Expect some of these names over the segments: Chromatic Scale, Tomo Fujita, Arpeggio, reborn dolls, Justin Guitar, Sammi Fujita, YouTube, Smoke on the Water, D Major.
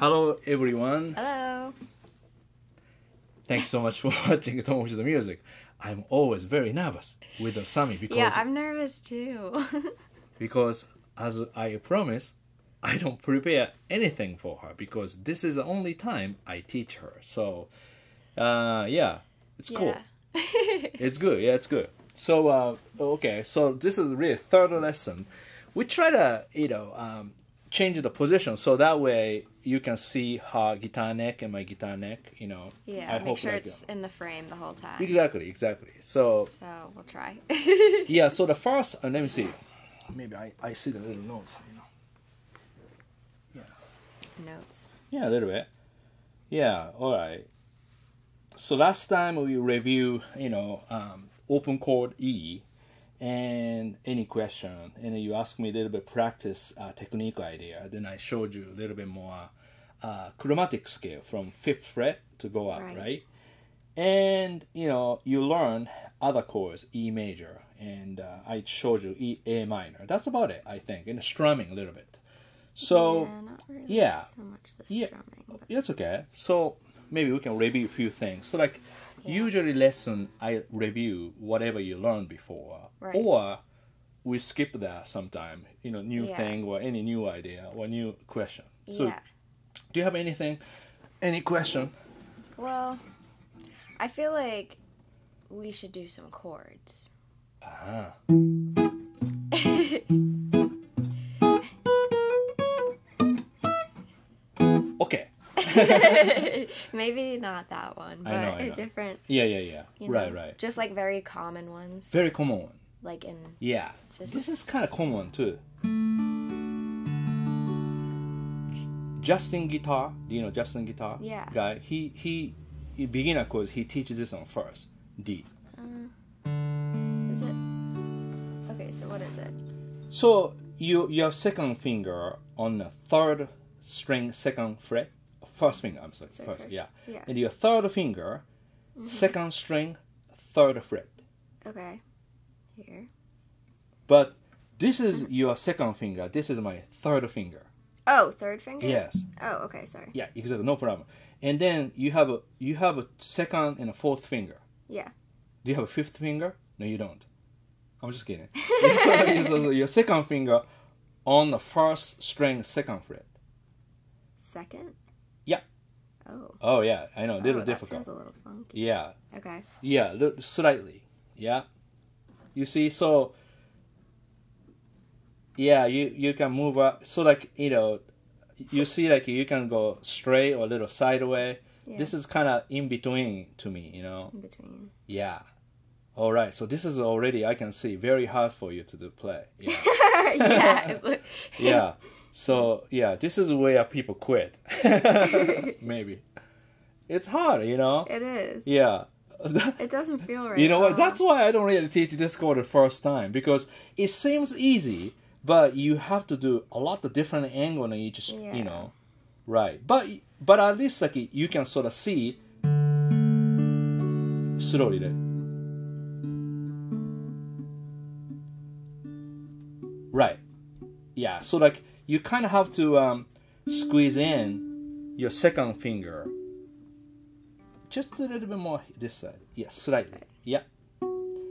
Hello everyone. Hello. Thanks so much for watching Tomo Fujita Music. I'm always very nervous with Sammi because... Yeah, I'm nervous too. Because as I promised, I don't prepare anything for her because this is the only time I teach her. So, yeah, it's cool. It's good. Yeah, it's good. So, okay. So this is really third lesson. We try to, you know, change the position so that way you can see her guitar neck and my guitar neck, you know. Yeah, make sure it's in the frame the whole time. Exactly, exactly. So we'll try. Yeah, so the first, let me see. Maybe I see the little notes, you know. Yeah. Notes. Yeah, a little bit. Yeah, all right. So last time we review, you know, open chord E. And any question, and you asked me a little bit practice technique idea. Then I showed you a little bit more chromatic scale from 5th fret to go up, right? And you know, you learn other chords, E major, and I showed you E, A minor. That's about it, I think, and strumming a little bit. So yeah, not really so much the strumming. But... That's okay. So maybe we can review a few things. So like. Yeah. Usually lesson, I review whatever you learned before, or we skip that sometime, you know, new thing or any new idea or new question. So do you have anything, any question? Well, I feel like we should do some chords. Ah. Okay. Maybe not that one, but I know. Different. Yeah. You know, right. Just like very common ones. Very common one. Like in. Yeah. Just this is kind of common too. Justin Guitar, do you know Justin Guitar? Yeah. Guy, he beginner course. He teaches this on first D. Is it? Okay, so what is it? So your second finger on the third string, second fret. First finger, I'm sorry. First, yeah. And your third finger, second string, third fret. Okay. Here. But this is your second finger. This is my third finger. Oh, third finger? Yes. Oh, okay. Sorry. Yeah, exactly. No problem. And then you have a second and a fourth finger. Yeah. Do you have a fifth finger? No, you don't. I'm just kidding. So your second finger on the first string, second fret. Second? Yeah. Oh. Oh yeah, I know. A little difficult. That feels a little funky. Yeah. Okay. Yeah, slightly. Yeah. You see, so. Yeah, you can move up. So like you know, you see like you can go straight or a little sideways. Yeah. This is kind of in between to me, you know. In between. Yeah. All right. So this is already I can see very hard for you to do play. Yeah. Yeah. Yeah. So, yeah, this is where people quit. Maybe. It's hard, you know? It is. Yeah. It doesn't feel right. You know what? That's why I don't really teach this chord the first time. Because it seems easy, but you have to do a lot of different angles on each, you know? Right. But at least, like, you can sort of see... Slowly there. Right. Yeah, so, like... You kind of have to squeeze in your second finger. Just a little bit more this side. Yes, slightly. Yeah. Oh,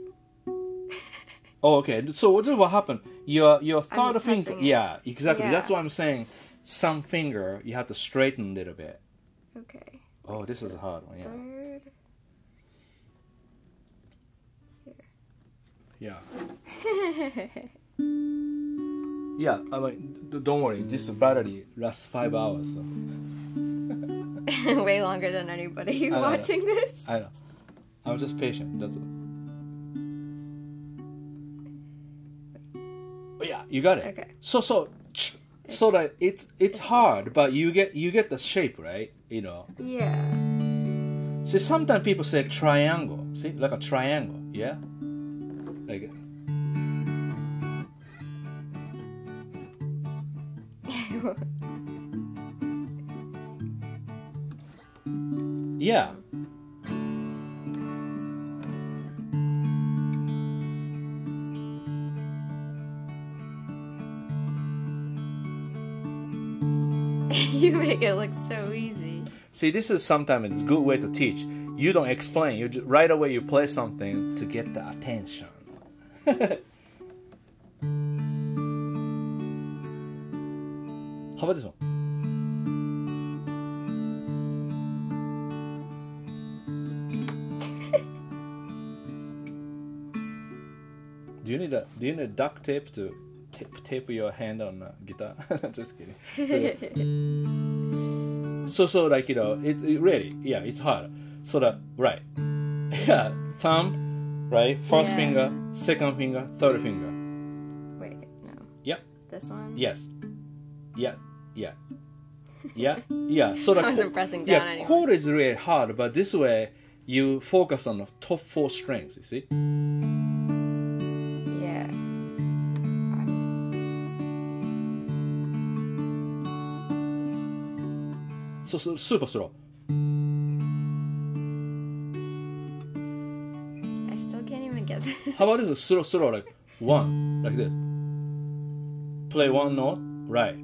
okay. So what happened? Your third finger. Yeah, exactly. Yeah. That's what I'm saying. Some finger, you have to straighten a little bit. Okay. Oh, this is a hard one. Yeah. Third. Here. Yeah. Yeah, I mean, don't worry. This battery lasts 5 hours. So. Way longer than anybody watching this. I know. I'm just patient. That's all. But yeah, you got it. Okay. So that it's hard, but you get the shape right. You know. Yeah. See, sometimes people say triangle. See, like a triangle. Yeah. Like. Yeah. You make it look so easy. See, this is sometimes a good way to teach. You don't explain. You just, right away you play something to get the attention. How about this one? Do you need a duct tape to tape your hand on a guitar? Just kidding. So like, you know, it really, yeah, it's hard. So that, right, yeah, thumb, right, first finger, second finger, third finger. Wait, no. Yeah. This one. Yes. Yeah. Yeah. Yeah. Yeah. So that I wasn't pressing down anymore. Chord is really hard, but this way you focus on the top four strings. You see. So super slow. I still can't even get this. How about this? Slow, like one, like this. Play one note, right,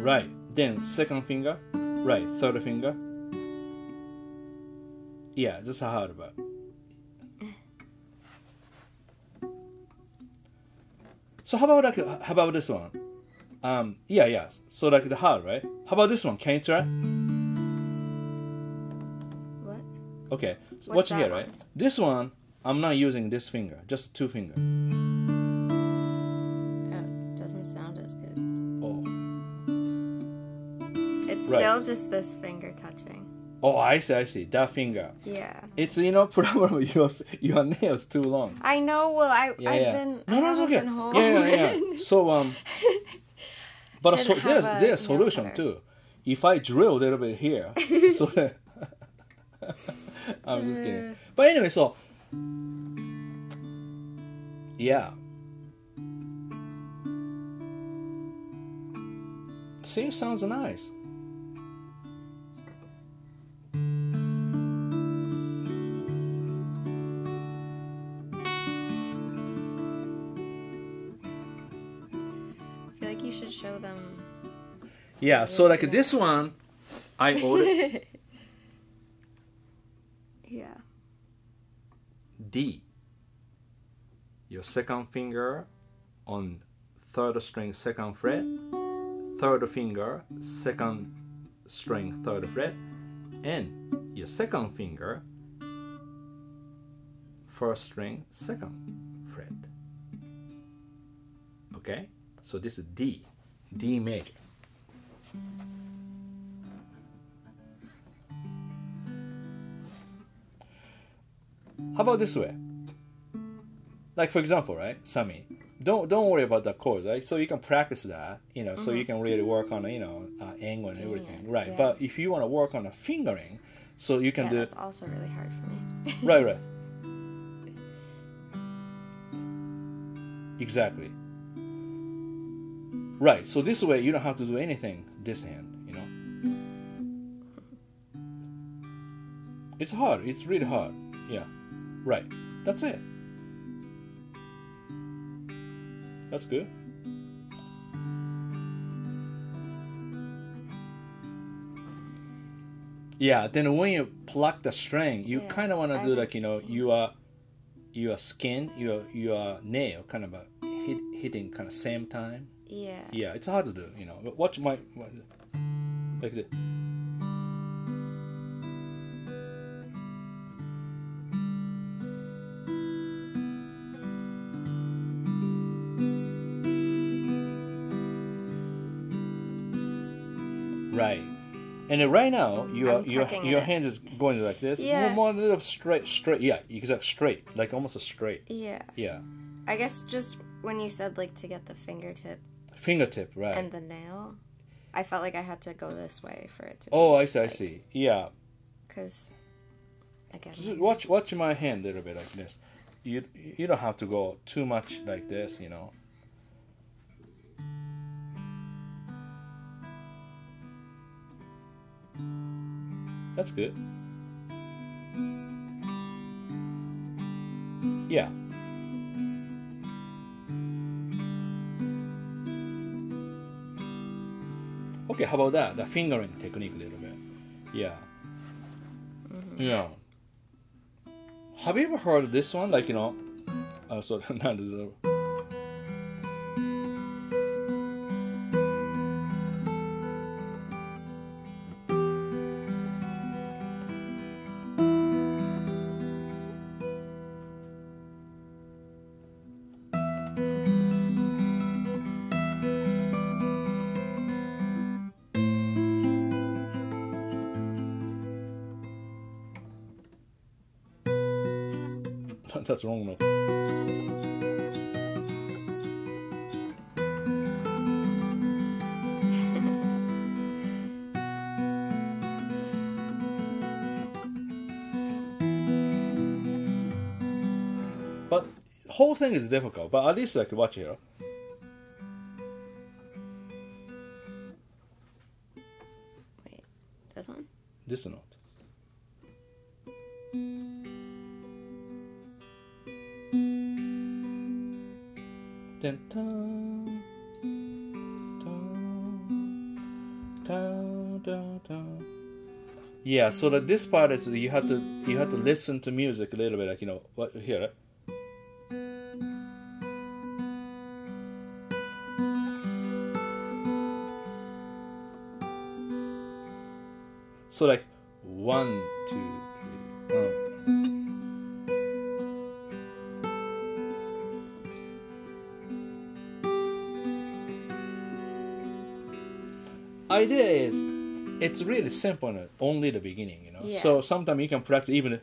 right. Then second finger, right, third finger. Yeah, that's hard, but. So how about this one? Yeah, yeah. So like the hard, right? How about this one? Can you try? What? Okay. So watch here, right? This one, I'm not using this finger, just two fingers. That doesn't sound as good. Oh. It's still just this finger touching. Oh, I see. That finger. Yeah. It's, you know, problem your nails too long. I know. Well, I've been. No, no, it's okay. Yeah. So But there's a solution too. If I drill a little bit here, so that I'm just kidding. But anyway, so yeah. See, sounds nice. Show them. Yeah, so like this one, I ordered. Yeah. D. Your second finger on third string, second fret. Third finger, second string, third fret. And your second finger, first string, second fret. Okay? So this is D. D major. How about this way? Like for example, right, Sammi, don't worry about the chords, right? So you can practice that, you know, so you can really work on, you know, angle and everything, right? Yeah. But if you want to work on the fingering, so you can do. That's also really hard for me. Right. Exactly. Right, so this way you don't have to do anything this hand, you know. It's hard, it's really hard. Yeah, right, that's it. That's good. Yeah, then when you pluck the string, you kind of want to do like, you know, your skin, your nail kind of hitting kind of same time. Yeah. Yeah, it's hard to do, you know. But watch my like this. Right. And then right now your hand is going like this. Yeah. More a little straight. Yeah, exactly, straight. Like almost a straight. Yeah. Yeah. I guess just when you said like to get the fingertip. Fingertip, right. And the nail. I felt like I had to go this way for it to be. Oh, I see, like, I see. Yeah. Because, again. Just watch my hand a little bit like this. You don't have to go too much like this, you know. That's good. Yeah. Okay, how about that? The fingering technique a little bit. Yeah. Mm-hmm. Yeah. Have you ever heard this one? Like, you know, sorry, not this one. That's wrong note. But whole thing is difficult. But at least like watch here. Wait, this one? This note. Dun, dun, dun, dun, dun, dun. Yeah, so that this part is you have to listen to music a little bit, like, you know what here, right? So like 1 2 3 1. Idea is, it's really simple, only the beginning, you know. Yeah. So sometimes you can practice even.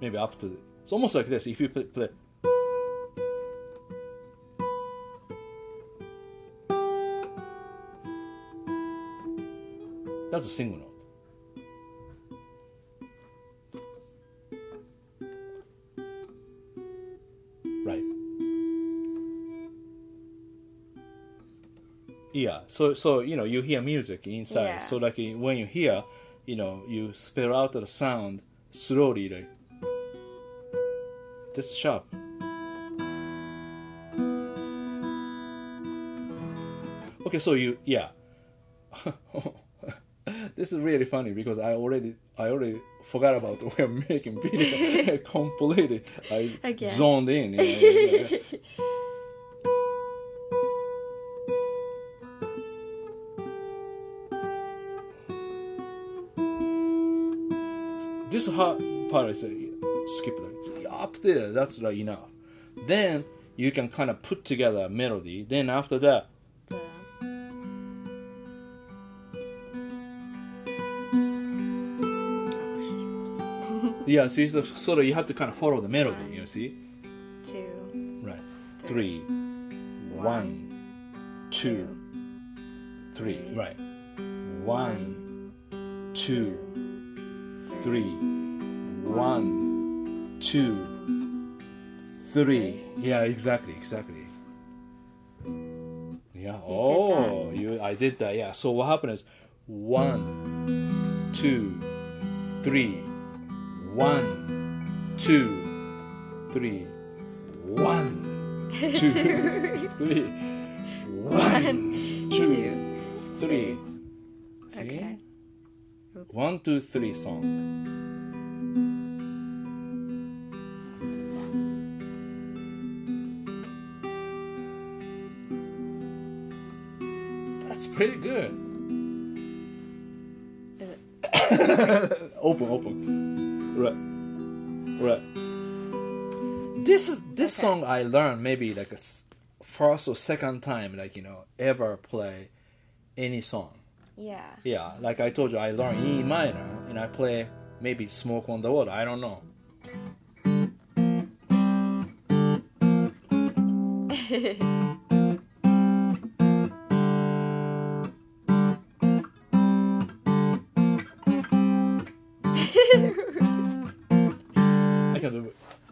Maybe up to. It's almost like this if you play. That's a single note. Right. Yeah, so you know, you hear music inside. Yeah. So like when you hear, you know, you spell out the sound slowly, like this sharp. Okay, so you, yeah. This is really funny because I already forgot about we're making video completely. I again. Zoned in. You know, yeah. This hard part is skip like up there. That's like enough. Then you can kind of put together a melody. Then after that. Yeah, so it's sort of you have to kind of follow the melody. One, you see? 2. Right. 3. 1, 2, 3. Right. 1, 2, 3. 1, 2, 3. Yeah, exactly. Yeah. Oh, I did that. Yeah. So what happened is 1, 2, 3. 1, 2, 3. 1, 2, 3. 1, 2, 3. See? Okay. 1, 2, 3 song. That's pretty good. Is it? Open. Right. This okay. Song I learned maybe like a first or second time, like, you know, ever play any song. Yeah. Yeah, like I told you, I learned E minor and I play maybe Smoke on the Water. I don't know.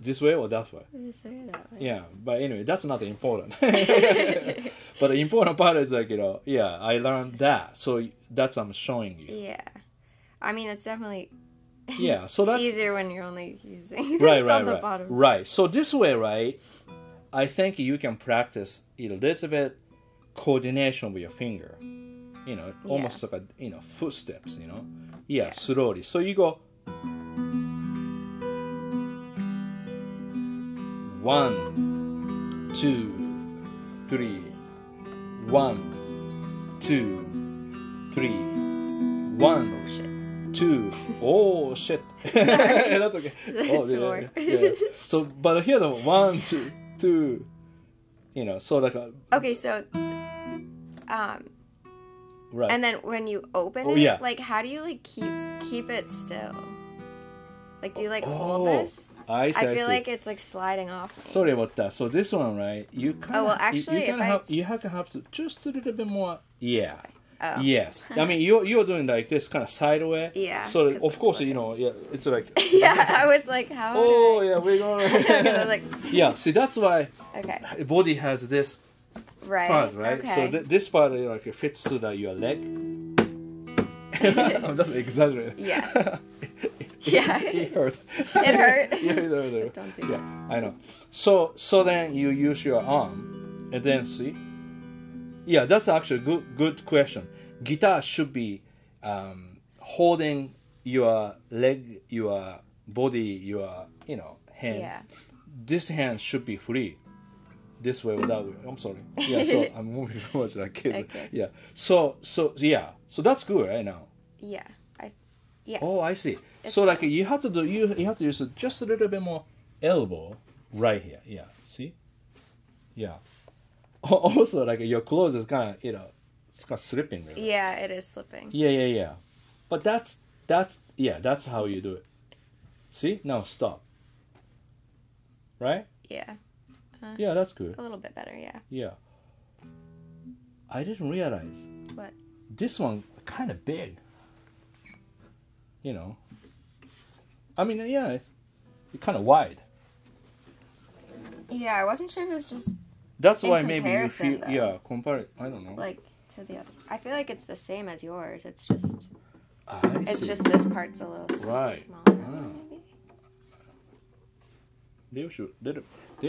this way or that way? This way, that way. Yeah, but anyway, that's not important. But the important part is like, you know, yeah, I learned that. So that's I'm showing you. Yeah. I mean, it's definitely yeah, so that's easier when you're only using right, on the bottom. Right. So this way, right, I think you can practice a little bit coordination with your finger. You know, almost like a, you know, footsteps, you know. Yeah, slowly. So you go 1, 2, 3. 1, 2, 3. 1, 2. Oh shit! That's okay. That's more. Yeah. So, but here the 1, 2, 2. You know, so like. Okay, so. Right. And then when you open it, like, how do you like keep it still? Like, do you like hold this? I feel like it's like sliding off. Sorry about that. So this one, right? You kind of you have to just a little bit more. Yeah. Oh. Yes. I mean, you're doing like this kind of sideways. Yeah. So of like, course, you know, yeah, it's like. Yeah, I was like, how? Oh yeah, we're going. Like, yeah. See, that's why. Okay. Body has this. Right. Part, right. Okay. So this part like it fits to your leg. I'm just exaggerating. Yeah. Yeah. It hurt. It hurt. Yeah, it hurt. Don't do that. I know. So then you use your arm, and then see. Yeah, that's actually a good question. Guitar should be holding your leg, your body, your hand. Yeah. This hand should be free. This way or that way. I'm sorry. Yeah, so I'm moving so much like a kid. Okay. Yeah. So yeah. So that's good right now. Yeah. Yeah. Oh, I see. It's so like you have to do you have to use just a little bit more elbow right here. Yeah. See? Yeah. Also like your clothes is kind of it's kind of slipping. Really. Yeah, it is slipping. Yeah. But that's how you do it. See? Now stop. Right? Yeah. Yeah, that's good. A little bit better, yeah. Yeah. I didn't realize. What? This one kind of big. You know. I mean, yeah, it's kind of wide. Yeah, I wasn't sure if it was just. That's why maybe you feel though. Yeah, compare it. I don't know. Like to the other. I feel like it's the same as yours. It's just. It's just this part's a little smaller. Wow. Maybe. They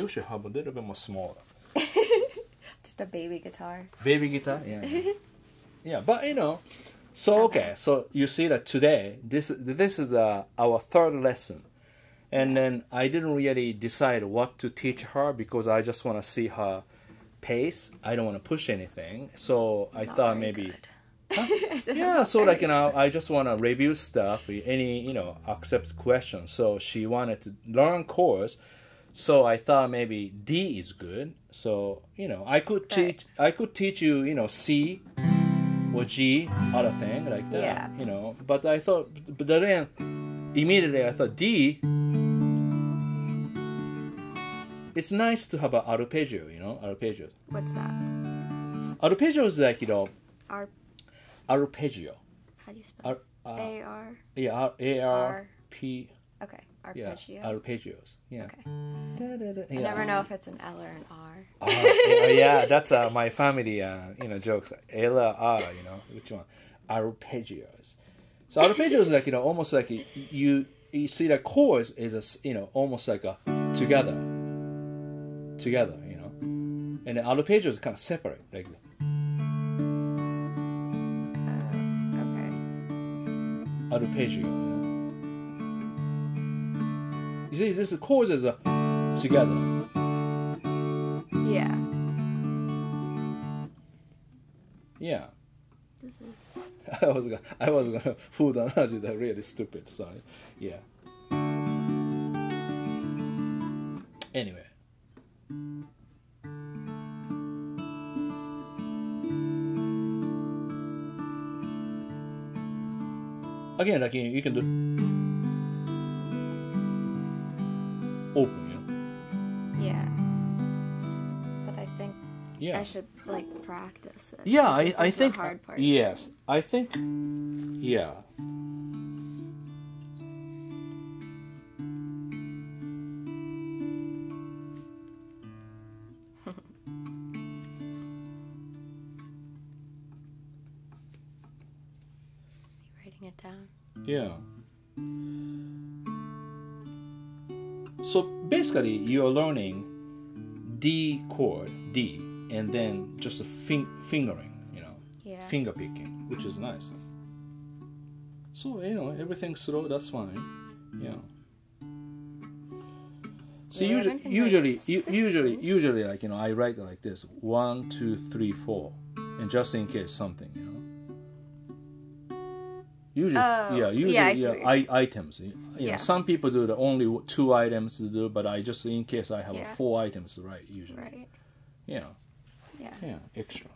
should have a little bit more smaller. Just a baby guitar. Baby guitar, yeah. Yeah, but so okay, so you see that today, this is our third lesson. And then I didn't really decide what to teach her because I just want to see her pace. I don't want to push anything. So I thought maybe... Huh? Yeah, so like, I just want to review stuff, any, accept questions. So she wanted to learn chords. So I thought maybe D is good. So, I could teach you, C or G, other thing like that, But I thought, but then immediately I thought D, it's nice to have an arpeggio, arpeggio. What's that? Arpeggio is like, arpeggio. How do you spell it? A-R? Yeah, A-R-P. Okay. Arpeggio. Yeah, arpeggios. Yeah. Okay. I never know if it's an L or an R. Yeah, that's my family, jokes. L or R, which one? Arpeggios. So arpeggios like almost like you see the chords is almost like a together, and the arpeggios kind of separate like. Okay. Arpeggio. You see, this chords is together. Yeah. Yeah. I was gonna fool the analogy that really stupid. Sorry. Yeah. Anyway. Again, like you can do. Open, yeah. But I think I should like practice this. Yeah, I think the hard part. Yes, I think breaking it down. Yeah. So basically, you're learning D chord, D, and then just a fingering, you know, yeah. Finger picking, which is nice. So, you know, everything's slow, that's fine. Yeah. So usually, like, you know, I write it like this: 1, 2, 3, 4, and just in case something, you know. Usually, items. You know, some people do the only 2 items to do, but I just in case I have 4 items to write usually. Right. Yeah. Yeah. Yeah. Extra.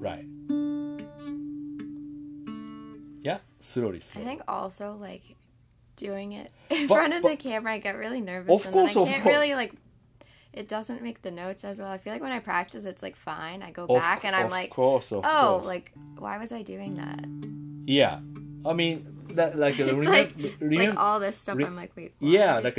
Right. Yeah, slowly. I think also, like, doing it in front of the camera, I get really nervous. Of course, I can't really, like, it doesn't make the notes as well. I feel like when I practice, it's, like, fine. I go back and I'm like, of course. Like, why was I doing that? Yeah. I mean, that, like, remember, all this stuff, I'm like, wait, why? Yeah, like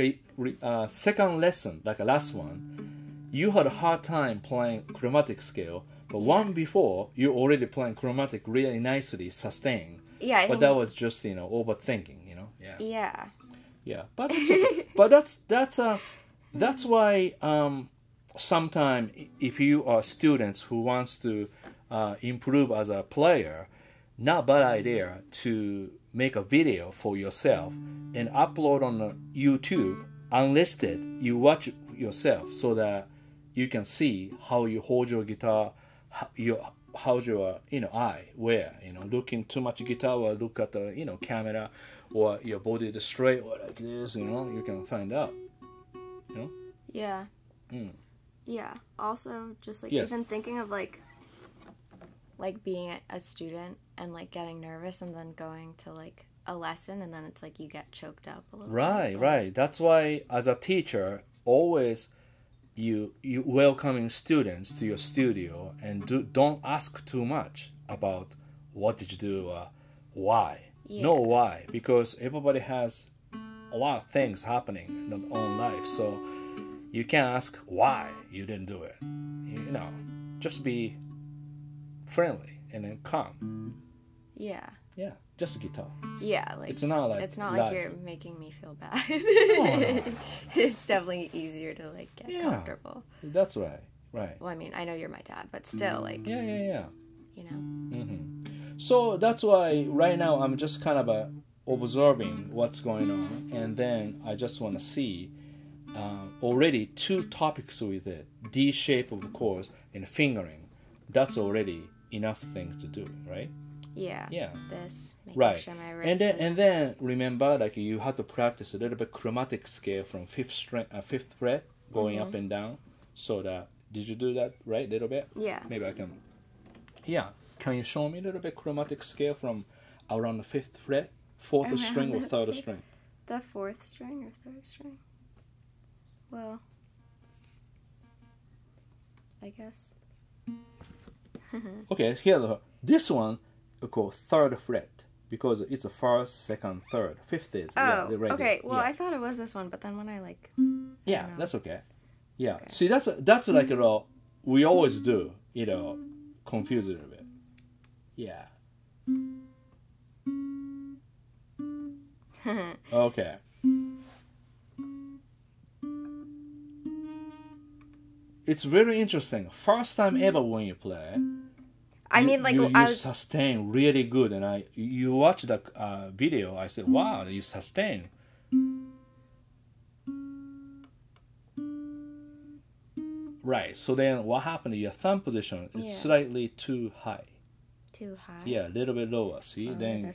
a second lesson, like a last one, you had a hard time playing chromatic scale, but one before, you're already playing chromatic really nicely, sustained. Yeah, but that was just, you know, overthinking, you know. Yeah. Yeah. Yeah, but it's okay. But that's why sometimes if you are students who wants to improve as a player, not bad idea to make a video for yourself and upload on YouTube unlisted. You watch yourself so that you can see how you hold your guitar, how's your, you know, eye, where, you know, looking too much guitar or look at the, you know, camera, or your body is straight or like this, you know, you can find out, you know? Yeah. Mm. Yeah. Also, just, like, even thinking of, like, being a student and, like, getting nervous and then going to, like, a lesson and then it's, like, you get choked up a little bit. Right, right. That's why, as a teacher, always... You welcoming students to your studio and don't ask too much about what did you do, why. Yeah. No why, because everybody has a lot of things happening in their own life, so you can't ask why you didn't do it. You know, just be friendly and then calm. Yeah. Yeah, just a guitar. Yeah, like it's not like you're making me feel bad. Oh, no. It's definitely easier to like get comfortable. That's right, right. Well, I mean, I know you're my dad, but still, like yeah, you know. Mm-hmm. So that's why right now I'm just kind of observing what's going on, and then I just want to see already 2 topics with it: D shape of the chords and fingering. That's already enough things to do, right? Yeah. Yeah. This. Right. Sure my wrist and then remember, like, you have to practice a little bit chromatic scale from 5th fret going up and down. So that did you do that right? A little bit. Yeah. Maybe I can. Yeah. Can you show me a little bit chromatic scale from around the 5th fret, 4th string or 3rd string? The 4th string or 3rd string. Well, I guess. Okay. Here, this one. Called 3rd fret because it's a 1st, 2nd, 3rd. 5th is right okay. There. Well, I thought it was this one, but then when I like, I that's okay. Yeah, okay. See, that's like a little, we always do, you know, confuse it a little bit. Yeah. Okay. It's very interesting. First time ever when you play. I mean, like you sustain really good, and you watch the video. I said, "Wow, you sustain." Right. So then, what happened? Your thumb position is slightly too high. Too high. Yeah, a little bit lower. See, then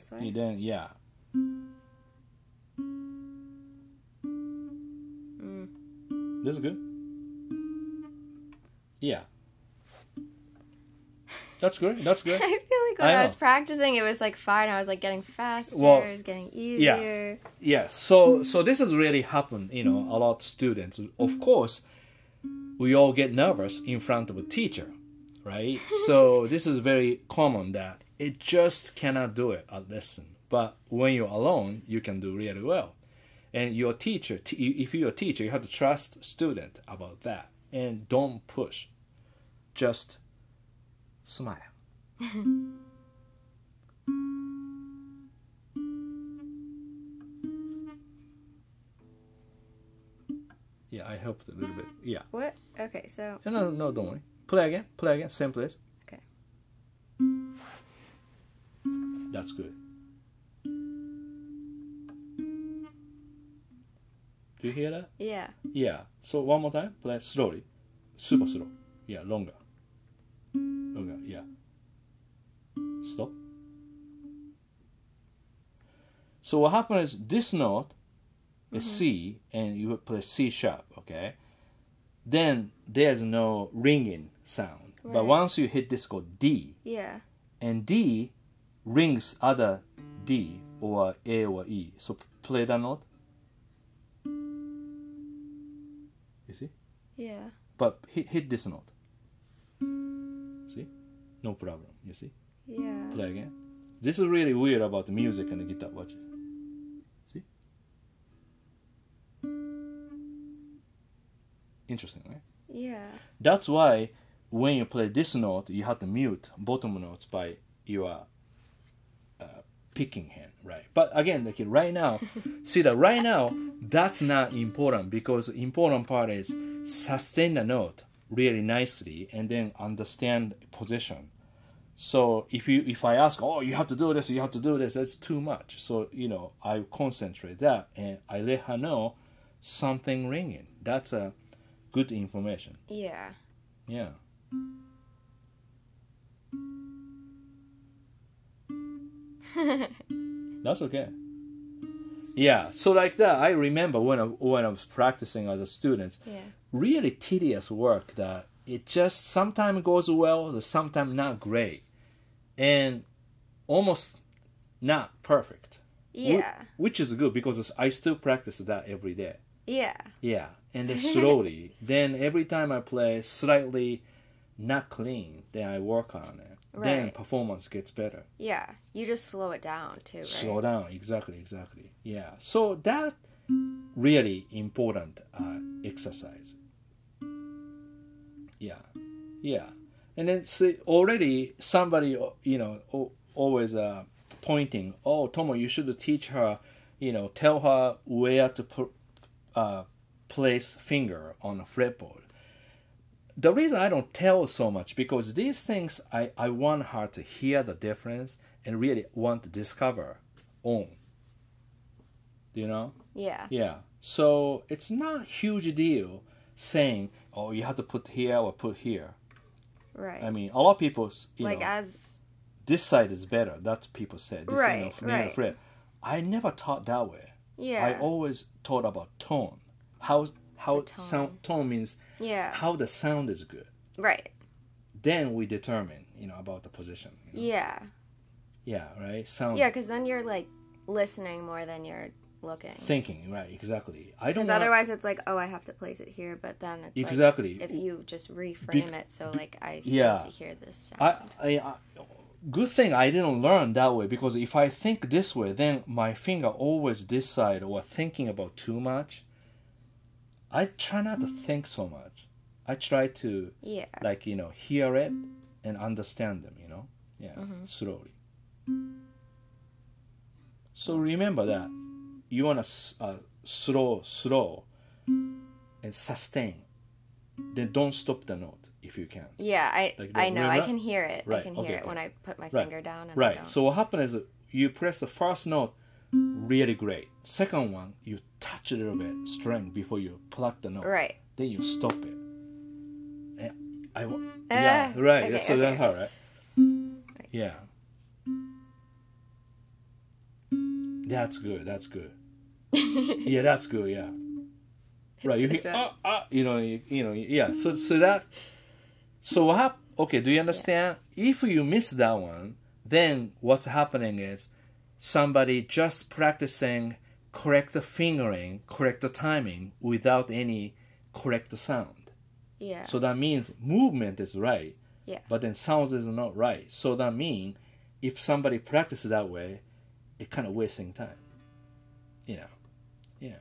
yeah. Mm. This is good. Yeah. That's good. That's good. I feel like when I was practicing, it was like fine. I was like getting faster. Well, it was getting easier. Yeah. Yeah. So this has really happened. You know, a lot of students. Of course, we all get nervous in front of a teacher, right? So this is very common that it just cannot do it at lesson. But when you're alone, you can do really well. And your teacher, if you're a teacher, you have to trust student about that and don't push. just smile. Yeah, I helped a little bit. Yeah. What? Okay, so... No, no, don't worry. Play again. Play again. Same place. Okay. That's good. Do you hear that? Yeah. Yeah. So one more time. Play slowly. Super slow. Yeah, longer. Longer, yeah. Stop. So what happens is this note is C, and you play C sharp, okay? Then there's no ringing sound. Right. But once you hit this chord D, yeah, and D rings other D or A or E. So play that note. You see? Yeah. But hit this note. See? No problem. You see? Yeah. Play again. This is really weird about the music and the guitar. Watch it. See? Interesting, right? Yeah. That's why when you play this note, you have to mute bottom notes by your picking hand, right? But again, like right now, see that right now, that's not important, because the important part is sustain the note really nicely and then understand position. So if I ask, oh, you have to do this, you have to do this, that's too much. So you know, I concentrate that and I let her know something ringing. That's a good information. Yeah. Yeah. That's okay. Yeah, so like that, I remember when I was practicing as a student, yeah, really tedious work that it just sometimes goes well, sometimes not great, and almost not perfect. Yeah. Which is good, because I still practice that every day. Yeah. Yeah, and then slowly. Then every time I play slightly not clean, then I work on it. Right. Then performance gets better. Yeah, you just slow it down too, right? Slow down, exactly, exactly. Yeah, so that really important exercise. Yeah, yeah. And then see, already somebody, you know, always pointing, oh, Tomo, you should teach her, you know, tell her where to place finger on a fretboard. The reason I don't tell so much, because these things, I want her to hear the difference and really want to discover own. You know? Yeah. Yeah. So it's not a huge deal saying, oh, you have to put here or put here. Right. I mean, a lot of people, you like know, as... this side is better. That's what people say. This right, you know, right. Afraid. I never taught that way. Yeah. I always taught about tone. How tone. Sound, tone means... Yeah. How the sound is good. Right. Then we determine, you know, about the position. You know? Yeah. Yeah, right? Sound. Yeah, because then you're, like, listening more than you're looking. Thinking, right, exactly. I don't. Because otherwise it's like, oh, I have to place it here, but then it's exactly. Like, if you just reframe it, so, like, I yeah. need to hear this sound. Good thing I didn't learn that way, because if I think this way, then my finger always this side or thinking about too much. I try not to think so much. I try to, yeah. like, you know, hear it and understand them, you know? Yeah, slowly. So remember that. You want to slow, and sustain. Then don't stop the note if you can. Yeah, I know. Remember? I can hear it. Right. I can hear it when I put my finger down. And right. So what happens is you press the first note really great. Second one, you touch a little bit string before you pluck the note. Right. Then you stop it. And yeah, right. Okay, so that's how, right? Yeah. That's good. That's good. Yeah, that's good. Yeah. Right. You hear, you know, yeah. So that. So what happened? Okay. Do you understand? Yeah. If you miss that one, then what's happening is somebody just practicing correct fingering, correct timing without any correct sound. Yeah. So that means movement is right. Yeah. But then sounds is not right. So that means if somebody practices that way, it's kind of wasting time. You know. Yeah.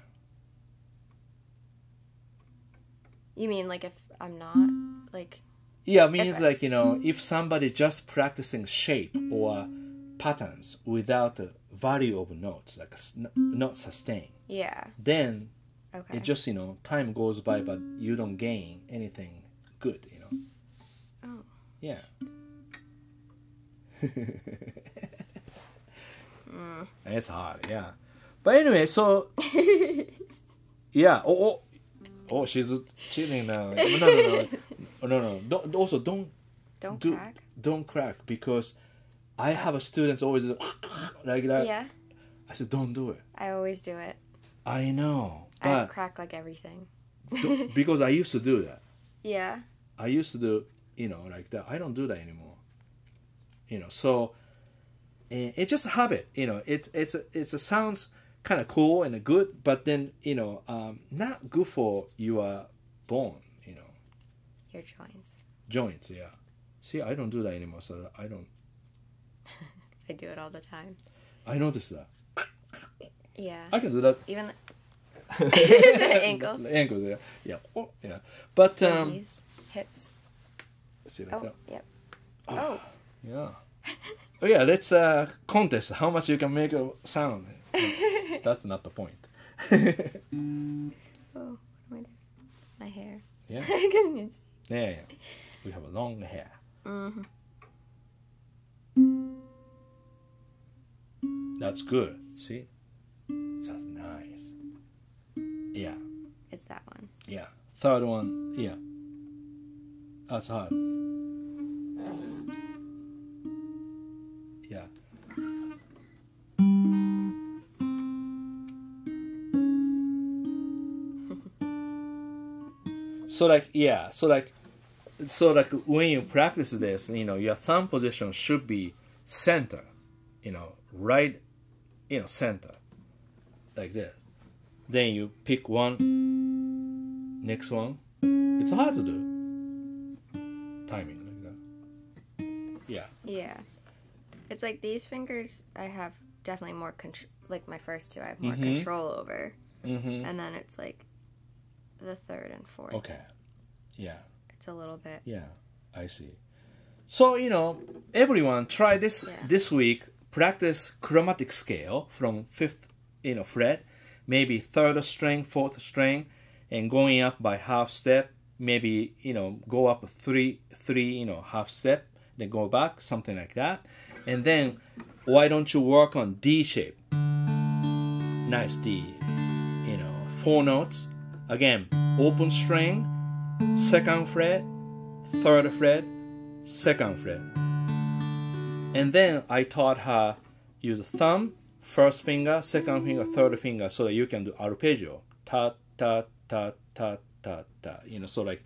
You mean like if I'm not like Yeah, it means like, you know, if somebody just practicing shape or patterns without the value of notes, like not sustain. Yeah. Then it just, you know, time goes by, but you don't gain anything good, you know. Oh. Yeah. It's hard, yeah. But anyway, so yeah. Oh, she's chilling now. No. Don't crack. Don't crack, because I have a students always like that. Yeah. I said, don't do it. I always do it. I know. I crack like everything. Because I used to do that. Yeah. I used to do, you know, like that. I don't do that anymore. You know, so it's just a habit. You know, it's a sounds kind of cool and good, but then, you know, not good for your bone, you know. Your joints. Joints, yeah. See, I don't do that anymore, so I don't. I do it all the time. I noticed that. Yeah. I can do that. Even the ankles. The ankles, yeah. Yeah. Oh, yeah. But knees, hips. See like that. Yep. Oh. Yeah. Oh yeah, let's contest how much you can make a sound. That's not the point. Oh, what am I doing? My hair. Yeah. Yeah. We have a long hair. Mm-hmm. That's good. See? It sounds nice. Yeah. It's that one. Yeah. Third one. Yeah. That's hard. Yeah. So like when you practice this, you know, your thumb position should be center, you know, right, you know, center, like this. Then you pick one, next one. It's hard to do. Timing like that. Yeah. Yeah. It's like these fingers I have definitely more control, like my first two I have more control over. Mm-hmm. And then it's like the third and fourth. Okay. Yeah. It's a little bit. Yeah, I see. So, you know, everyone try this this week. Practice chromatic scale from 5th, you know, fret, maybe 3rd string, 4th string, and going up by half step, maybe, you know, go up 3, you know, half step, then go back, something like that. And then, why don't you work on D shape? Nice D, you know, 4 notes. Again, open string, 2nd fret, 3rd fret, 2nd fret. And then I taught her use a thumb, 1st finger, 2nd finger, 3rd finger, so that you can do arpeggio. Ta ta ta ta ta ta. You know, so like.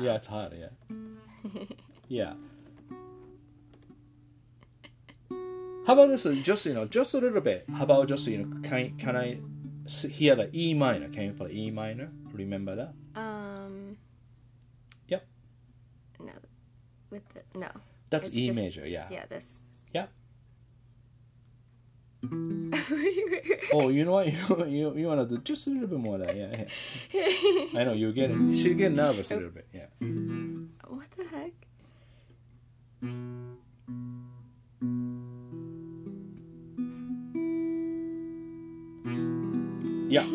Yeah, it's hard. Yeah. Yeah. How about this? Just, you know, just a little bit. How about just, you know, can I hear the E minor? Can you play E minor? Remember that? Yep. No, with the no. That's it's E just, major. Yeah. Yeah. This. Yeah. Oh, you know what? You wanna do just a little bit more of that? Yeah. Yeah. I know you get it. She get nervous a little bit. Yeah. What the heck? Yeah.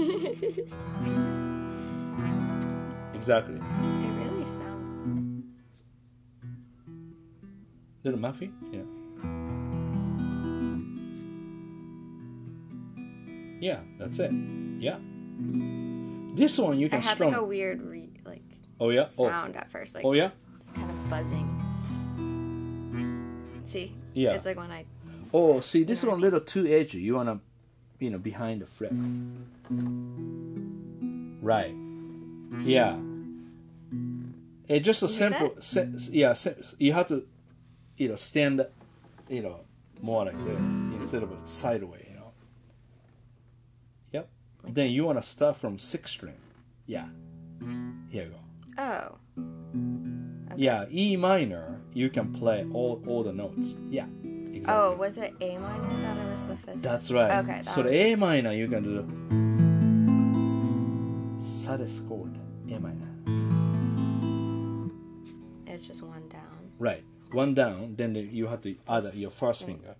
Exactly. It really sounds little muffy. Yeah. Yeah, that's it. Yeah. This one you can. I had strum. Like a weird like. Oh yeah. Sound at first, like. Oh yeah. Kind of buzzing. See. Yeah. It's like when I. Oh, see, this one a little too edgy. You wanna, you know, behind the fret. Right. Yeah. It's just a simple. Yeah. You have to, you know, stand, you know, more like this instead of sideways. You know. Yep. Like then you wanna start from 6th string. Yeah. Here you go. Oh. Okay. Yeah, E minor, you can play all the notes. Yeah, exactly. Oh, was it A minor? I thought it was the fifth. That's right. Okay. So the A minor, you can do saddest chord, A minor. It's just one down. Right. One down, then you have to add your first finger. Right.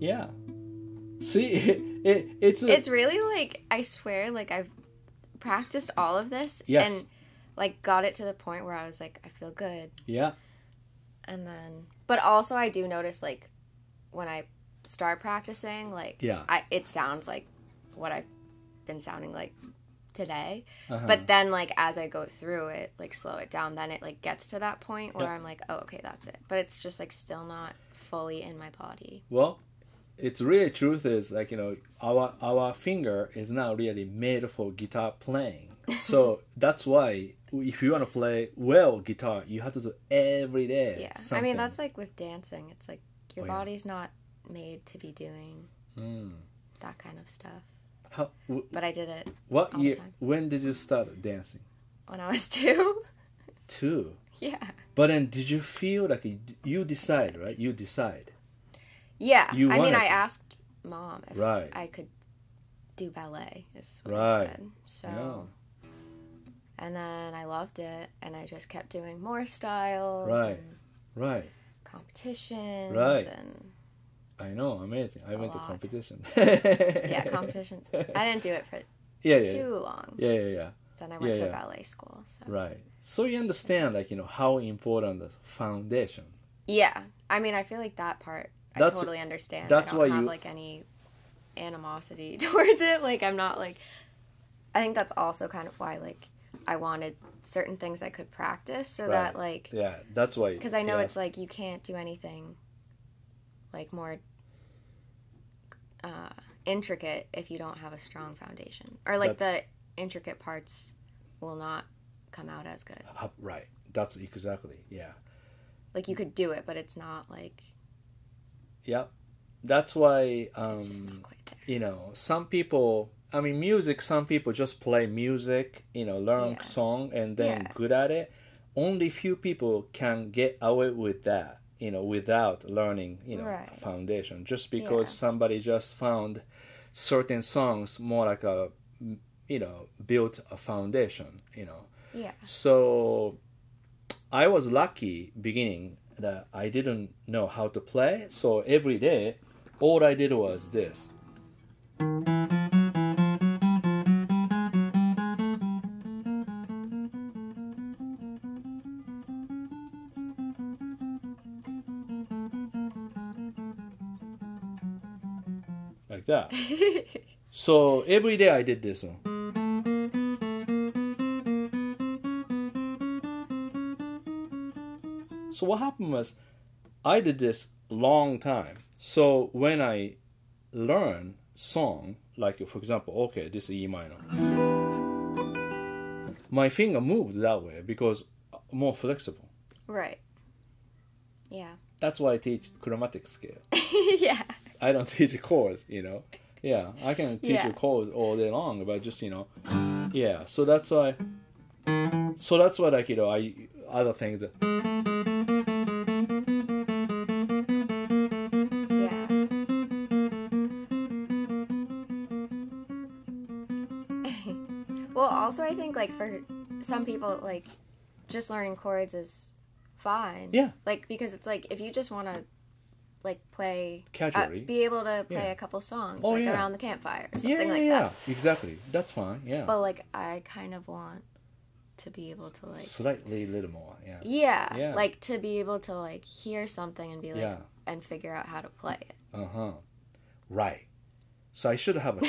Yeah. See, it's really like, I swear, like I've practiced all of this and like got it to the point where I was like, I feel good. Yeah. And then, but also I do notice like when I start practicing, like it sounds like what I've been sounding like today. But then like as I go through it, like slow it down, then it like gets to that point where I'm like, oh, okay, that's it. But it's just like still not fully in my body. Well, it's really truth is like, you know, our finger is not really made for guitar playing. So that's why if you want to play well guitar, you have to do every day. Yeah. Something. I mean, that's like with dancing. It's like your body's not made to be doing that kind of stuff. But I did it. What year? When did you start dancing? When I was 2. 2? Yeah. But then did you feel like you decide, right? You decide. Yeah. You I asked Mom if I could do ballet, is what I said. So, and then I loved it, and I just kept doing more styles. Right. And competitions. Right. And I know, amazing. I went to competition. Yeah, competitions. I didn't do it for too long. Yeah. Then I went to a ballet school. So. Right. So you understand, like, you know, how important the foundation. Yeah. I mean, I feel like that part, I totally understand. That's why I don't have, like, any animosity towards it. Like, I'm not, like... I think that's also kind of why, like, I wanted certain things I could practice so that, like... Yeah, that's why... Because I know it's, like, you can't do anything, like, more... intricate if you don't have a strong foundation, or like the intricate parts will not come out as good. Right, that's exactly like you could do it, but it's not like that's why it's just not quite there. You know, some people, I mean music, some people just play music, you know, learn song and then good at it. Only few people can get away with that, you know, without learning, you know, foundation. Just because somebody just found certain songs more like a, you know, built a foundation, you know. Yeah. So I was lucky beginning that I didn't know how to play. So every day, all I did was this. That. So every day I did this one. So what happened was I did this long time. So when I learn song, like for example, okay, this is E minor. My finger moved that way because more flexible. Right. Yeah. That's why I teach chromatic scale. Yeah. I don't teach chords, you know. Yeah, I can teach you chords all day long, but just, you know, yeah. So that's why. So that's why, like, you know, I other things. Yeah. Well, also I think like for some people, like just learning chords is fine. Yeah. Like because it's like if you just want to. Like play, be able to play a couple songs like around the campfire or something like that. Yeah, exactly. That's fine. Yeah. But like, I kind of want to be able to like slightly little more. Yeah. Yeah. Yeah. Like to be able to like hear something and be like and figure out how to play it. Right. So I should have a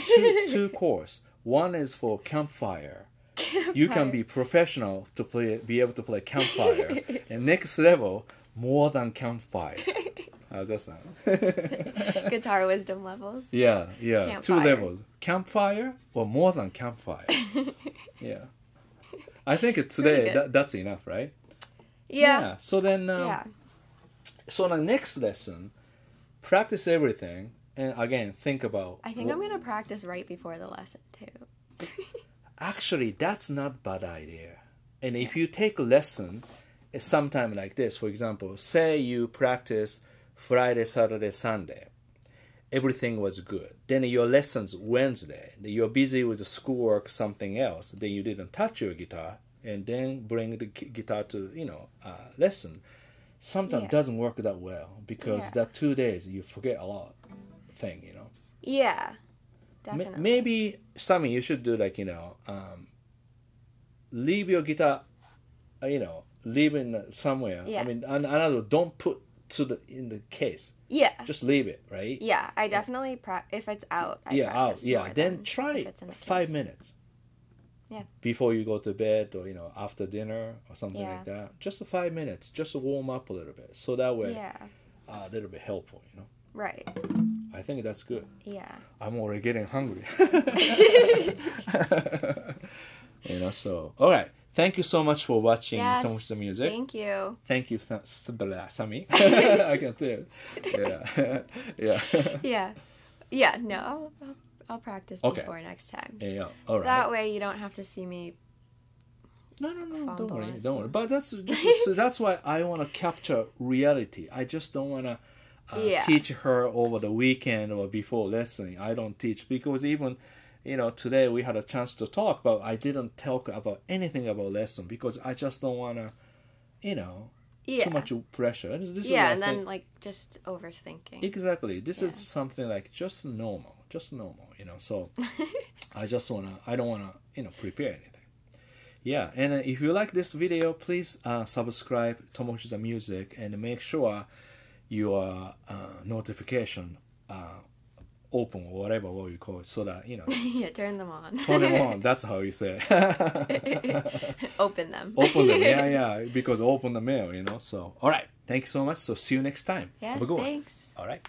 two course. One is for campfire. You can be professional to play, be able to play campfire. And next level, more than campfire. How's that sound? Guitar wisdom levels. Yeah, yeah. Campfire. Two levels. Campfire or more than campfire. Yeah. I think today that's enough, right? Yeah. Yeah. So then, so the next lesson, practice everything. And again, think about... I think I'm going to practice right before the lesson, too. Actually, that's not a bad idea. And if you take a lesson sometime like this, for example, say you practice Friday, Saturday, Sunday. Everything was good. Then your lesson's Wednesday. You're busy with the schoolwork, something else. Then you didn't touch your guitar. And then bring the guitar to, you know, lesson. Sometimes doesn't work that well. Because that 2 days, you forget a lot. Thing, you know. Yeah, definitely. Maybe Sammi, you should do like, you know, leave your guitar, you know, leave it somewhere. Yeah. I mean, another, don't put to the in the case. Yeah. Just leave it, right? Yeah, I definitely if it's out. I practice out. Yeah, more then try it 5 minutes. Yeah. Before you go to bed, or you know, after dinner or something like that. Just 5 minutes, just to warm up a little bit, so that way, a little bit helpful, you know. Right. I think that's good. Yeah. I'm already getting hungry. You know, so, all right. Thank you so much for watching Tomo Fujita Music. Thank you. Thank you, Sammi. I can tell. Yeah. Yeah. Yeah. Yeah. No, I'll practice before next time. Yeah. All right. That way you don't have to see me. No. Don't worry. Don't worry. But that's just, so that's why I want to capture reality. I just don't want to. Teach her over the weekend or before lesson. I don't teach, because even, you know, today we had a chance to talk, but I didn't talk about anything about lesson, because I just don't want to, you know, too much pressure. This is, and then like just overthinking. Exactly. This is something like just normal, you know. So I don't want to, you know, prepare anything. Yeah, and if you like this video, please subscribe Tomo Fujita Music, and make sure your notification open, or whatever what you call it, so that, you know. Yeah, turn them on. Turn them on, that's how you say it. Open them. Open them, yeah, because open the mail, you know. So, all right, thank you so much. So, see you next time. Yes, have a good one. Thanks. All right.